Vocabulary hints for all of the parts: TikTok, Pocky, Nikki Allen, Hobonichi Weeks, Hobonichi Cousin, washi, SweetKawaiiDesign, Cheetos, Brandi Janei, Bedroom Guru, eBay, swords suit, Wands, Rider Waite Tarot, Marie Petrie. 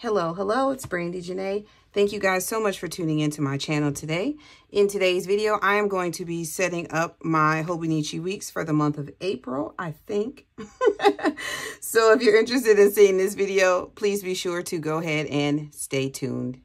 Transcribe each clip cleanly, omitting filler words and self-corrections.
Hello, it's Brandi Janei. Thank you guys so much for tuning into my channel today. In today's video, I am going to be setting up my Hobonichi Weeks for the month of April, I think. So if you're interested in seeing this video, please be sure to go ahead and stay tuned.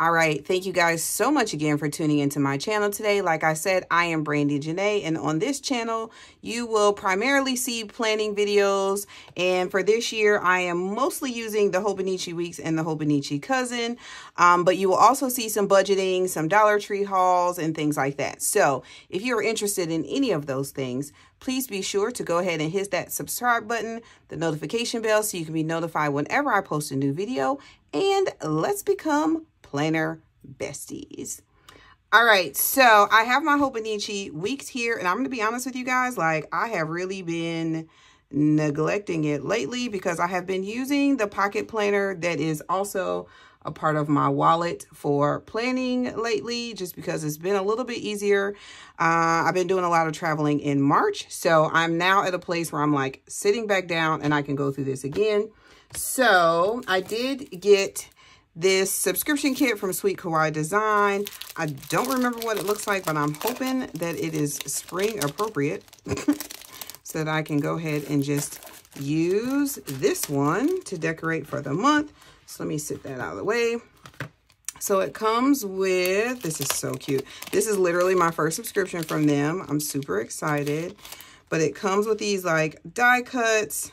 All right, thank you guys so much again for tuning into my channel today. Like I said, I am Brandi Janei, and on this channel, you will primarily see planning videos. And for this year, I am mostly using the Hobonichi Weeks and the Hobonichi Cousin, but you will also see some budgeting, some Dollar Tree hauls, and things like that. So if you're interested in any of those things, please be sure to go ahead and hit that subscribe button, the notification bell, so you can be notified whenever I post a new video. And let's become planner besties. All right, so I have my Hobonichi Weeks here, and I'm going to be honest with you guys, like I have really been neglecting it lately because I have been using the pocket planner that is also a part of my wallet for planning lately, just because it's been a little bit easier. I've been doing a lot of traveling in March, so I'm now at a place where I'm like sitting back down and I can go through this again. So I did get this subscription kit from Sweet Kawaii Design. I don't remember what it looks like, but I'm hoping that it is spring appropriate so that I can go ahead and just use this one to decorate for the month. So let me sit that out of the way. So it comes with, this is so cute. This is literally my first subscription from them. I'm super excited. But it comes with these like die cuts.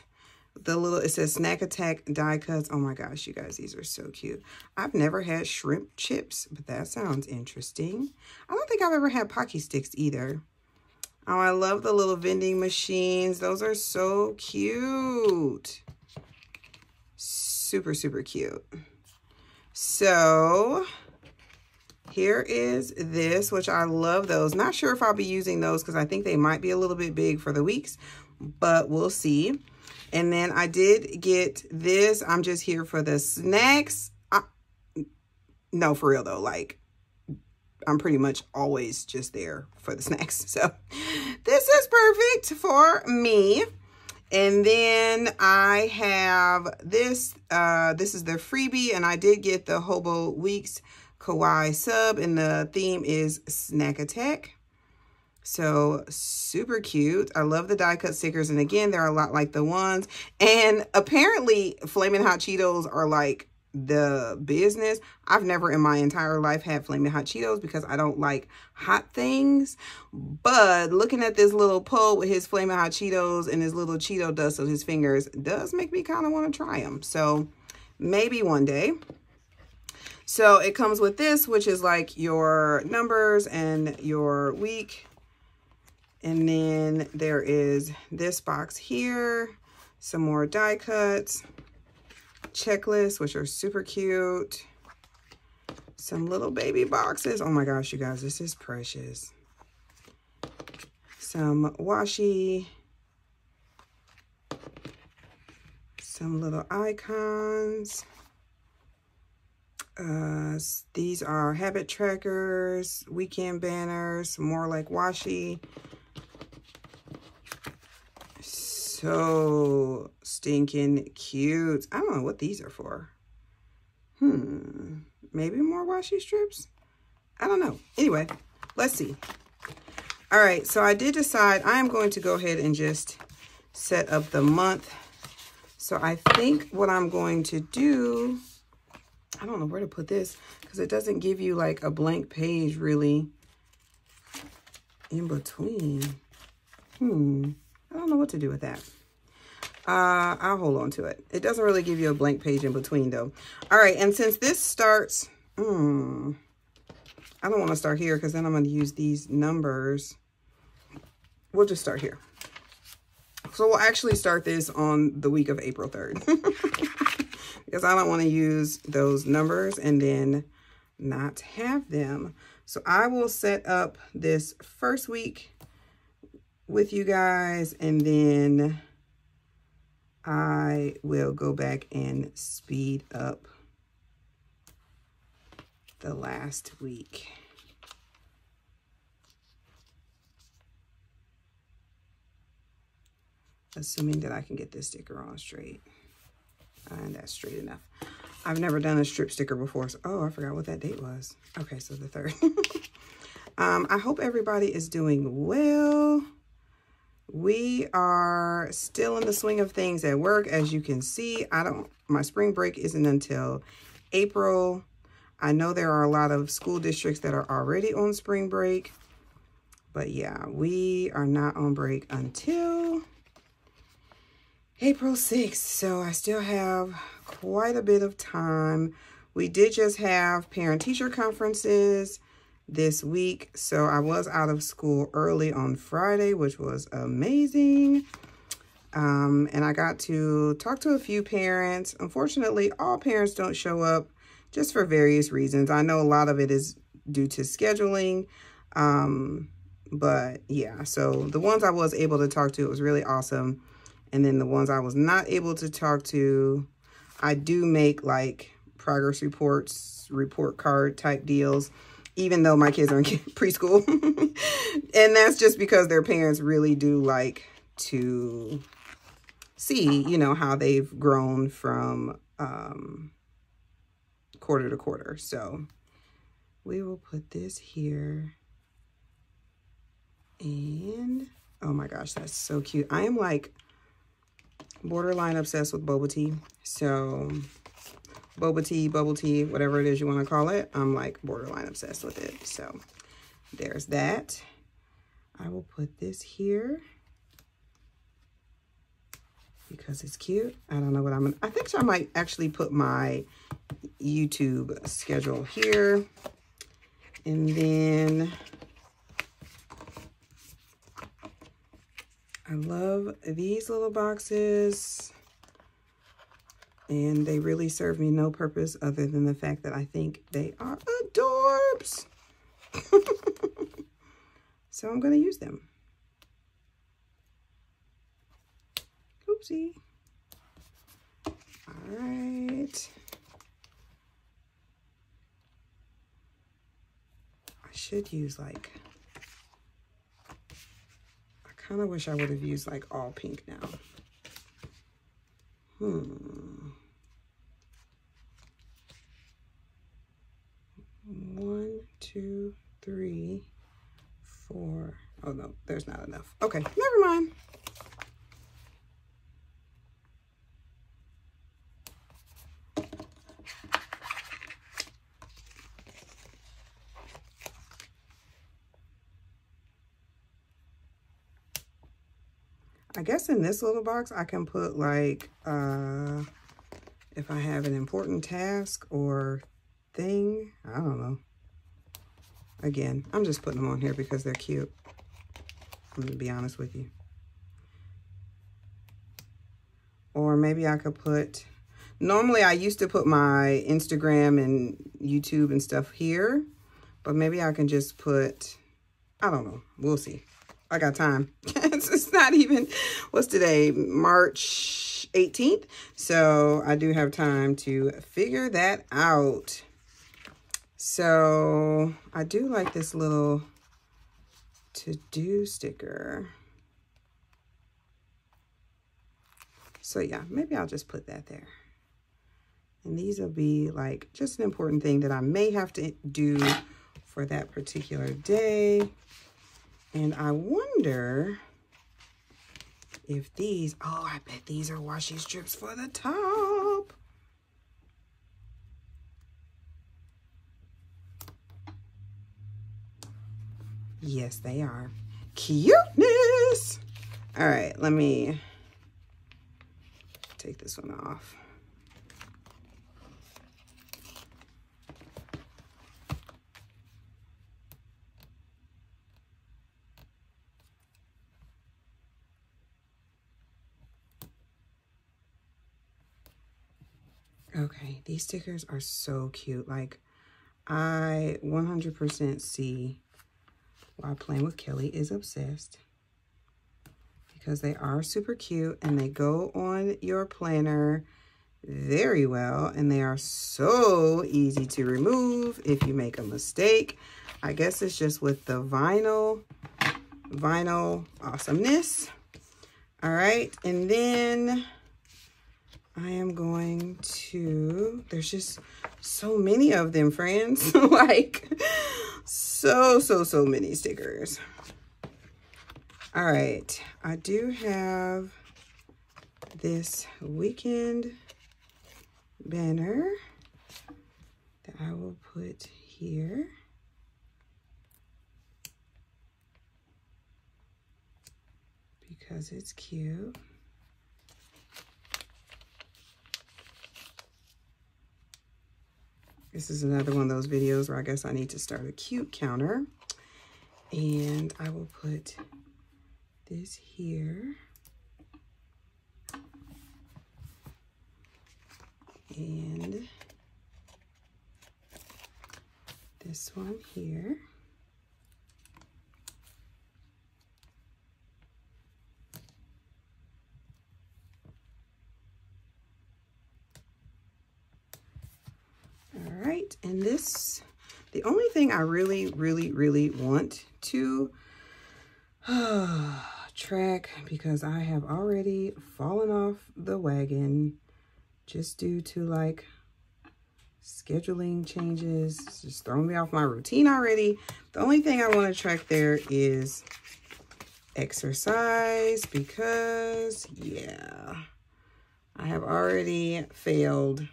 The little, it says Snack Attack die cuts. Oh my gosh, you guys, these are so cute. I've never had shrimp chips, but that sounds interesting. I don't think I've ever had Pocky Sticks either. Oh, I love the little vending machines. Those are so cute. Super, super cute. So here is this, which I love those. Not sure if I'll be using those because I think they might be a little bit big for the weeks, but we'll see. And then I did get this. I'm just here for the snacks. No, for real though. Like, I'm pretty much always just there for the snacks. So this is perfect for me. And then I have this. This is the freebie. And I did get the Hobo Weeks Kawaii sub. And the theme is Snack Attack. So super cute. I love the die cut stickers. And again, they're a lot like the ones. And apparently Flamin' Hot Cheetos are like the business. I've never in my entire life had Flamin' Hot Cheetos because I don't like hot things. But looking at this little pole with his Flamin' Hot Cheetos and his little Cheeto dust on his fingers does make me kind of want to try them. So maybe one day. So it comes with this, which is like your numbers and your week. And then there is this box here, some more die cuts, checklists, which are super cute, some little baby boxes. Oh my gosh, you guys, this is precious. Some washi, some little icons. These are habit trackers, weekend banners, more like washi. So stinking cute. I don't know what these are for. Maybe more washi strips? I don't know. Anyway, let's see. All right, so I did decide I am going to go ahead and just set up the month. So I think what I'm going to do, I don't know where to put this because it doesn't give you like a blank page really in between. I don't know what to do with that. I'll hold on to it. It doesn't really give you a blank page in between though. All right, and since this starts, I don't want to start here because then I'm going to use these numbers. We'll just start here. So we'll actually start this on the week of April 3rd because I don't want to use those numbers and then not have them. So I will set up this first week with you guys, and then I will go back and speed up the last week. assuming that I can get this sticker on straight. And that's straight enough. I've never done a strip sticker before. So, oh, I forgot what that date was. Okay, so the 3rd. I hope everybody is doing well. We are still in the swing of things at work. As you can see, my spring break isn't until April. I know there are a lot of school districts that are already on spring break. But yeah, we are not on break until April 6th, so I still have quite a bit of time. We did just have parent-teacher conferences this week, so I was out of school early on Friday, which was amazing. And I got to talk to a few parents. Unfortunately, all parents don't show up just for various reasons. I know a lot of it is due to scheduling, but yeah, so the ones I was able to talk to, it was really awesome. And then the ones I was not able to talk to, I do make like progress reports, report card type deals, even though my kids are in preschool. And that's just because their parents really do like to see, you know, how they've grown from quarter to quarter. So we will put this here. And oh my gosh, that's so cute. I am like borderline obsessed with boba tea. So bubble tea, whatever it is you want to call it, I'm like borderline obsessed with it. So there's that. I will put this here because it's cute. I don't know what I'm gonna, I think I might actually put my YouTube schedule here. And then I love these little boxes, and they really serve me no purpose other than the fact that I think they are adorbs. So I'm going to use them. Oopsie. All right. I should use like, kind of wish I would have used like all pink now. One, two, three, four. Oh no, there's not enough. Okay, never mind. I guess in this little box, I can put like, if I have an important task or thing, I don't know. Again, I'm just putting them on here because they're cute. I'm gonna be honest with you. Or maybe I could put, normally I used to put my Instagram and YouTube and stuff here, but maybe I can just put, I don't know, we'll see. I got time. It's not even, what's today? March 18th. So I do have time to figure that out. So I do like this little to-do sticker. So yeah, maybe I'll just put that there. And these will be like just an important thing that I may have to do for that particular day. And I wonder if these, oh, I bet these are washi strips for the top. Yes, they are. Cuteness. All right, let me take this one off. Okay, these stickers are so cute. Like, I 100% see why Playing with Kelly is obsessed, because they are super cute and they go on your planner very well, and they are so easy to remove if you make a mistake. I guess it's just with the vinyl awesomeness. All right, and then I am going to, there's just so many of them, friends. Like so many stickers. All right, I do have this weekend banner that I will put here. Because it's cute. This is another one of those videos where I guess I need to start a cute counter. And I will put this here. And this one here. And this, the only thing I really want to track, because I have already fallen off the wagon just due to like scheduling changes, it's just throwing me off my routine already. The only thing I want to track there is exercise, because yeah, I have already failed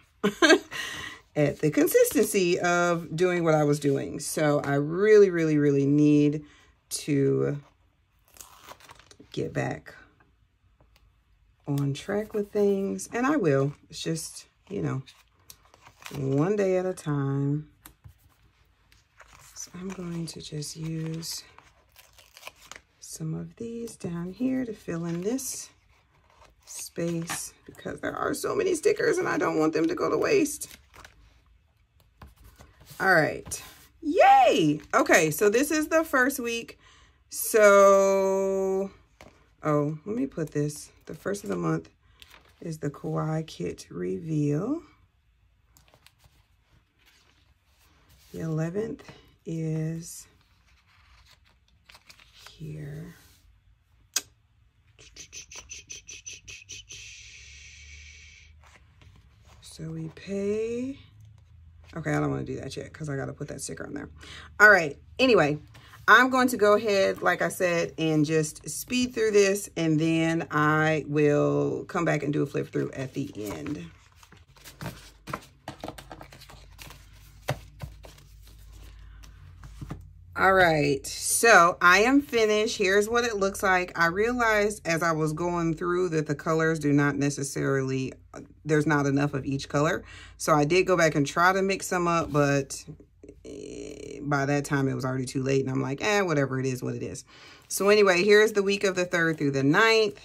at the consistency of doing what I was doing. So I really need to get back on track with things. And I will. It's just, you know, one day at a time. So I'm going to just use some of these down here to fill in this space, because there are so many stickers and I don't want them to go to waste. All right, yay! Okay, so this is the first week. So, oh, let me put this. The first of the month is the Kawaii Kit Reveal. The 11th is here. So we pay... Okay, I don't want to do that yet because I got to put that sticker on there. All right, anyway, I'm going to go ahead, like I said, and just speed through this, and then I will come back and do a flip through at the end. All right, so I am finished. Here's what it looks like. I realized as I was going through that the colors do not necessarily, there's not enough of each color. So I did go back and try to mix them up, but by that time it was already too late. And I'm like, whatever, it is what it is. So anyway, here's the week of the 3rd through the 9th.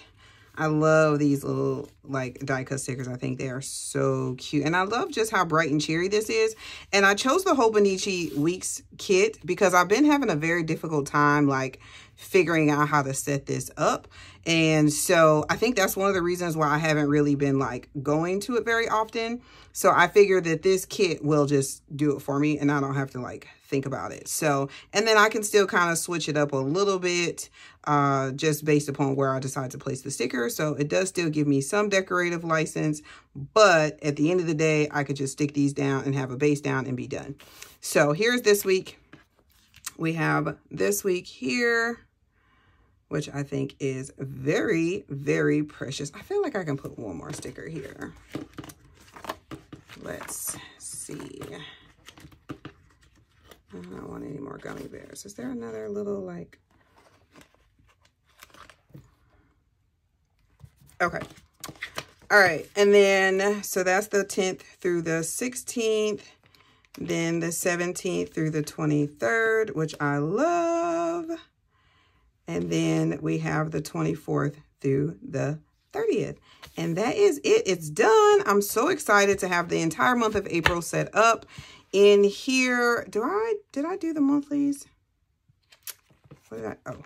I love these little like die cut stickers. I think they are so cute. And I love just how bright and cheery this is. And I chose the Hobonichi Weeks kit because I've been having a very difficult time like figuring out how to set this up. And so I think that's one of the reasons why I haven't really been like going to it very often. So I figure that this kit will just do it for me and I don't have to like think about it. So, and then I can still kind of switch it up a little bit just based upon where I decide to place the sticker. So it does still give me some decorative license, but at the end of the day, I could just stick these down and have a base down and be done. So here's this week. We have this week here, which I think is very precious. I feel like I can put one more sticker here. Let's see. I don't want any more gummy bears. Is there another little like... Okay. All right. And then, so that's the 10th through the 16th. Then the 17th through the 23rd, which I love. And then we have the 24th through the 30th. And that is it. It's done. I'm so excited to have the entire month of April set up. In here, did I do the monthlies? What did I, oh.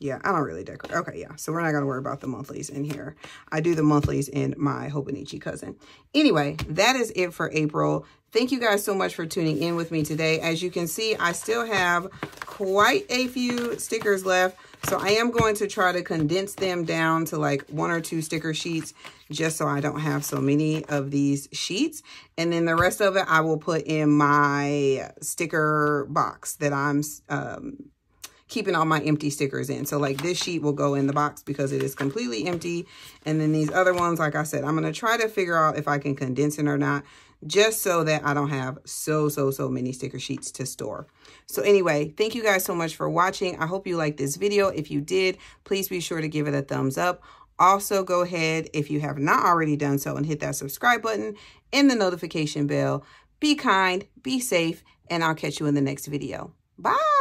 Yeah, I don't really decorate. Okay, yeah. So we're not going to worry about the monthlies in here. I do the monthlies in my Hobonichi Cousin. Anyway, that is it for April. Thank you guys so much for tuning in with me today. As you can see, I still have quite a few stickers left. So I am going to try to condense them down to like 1 or 2 sticker sheets, just so I don't have so many of these sheets. And then the rest of it, I will put in my sticker box that I'm keeping all my empty stickers in. So like this sheet will go in the box because it is completely empty. And then these other ones, like I said, I'm going to try to figure out if I can condense it or not, just so that I don't have so many sticker sheets to store. So anyway, thank you guys so much for watching. I hope you liked this video. If you did, please be sure to give it a thumbs up. Also, go ahead, if you have not already done so, and hit that subscribe button and the notification bell. Be kind, be safe, and I'll catch you in the next video. Bye!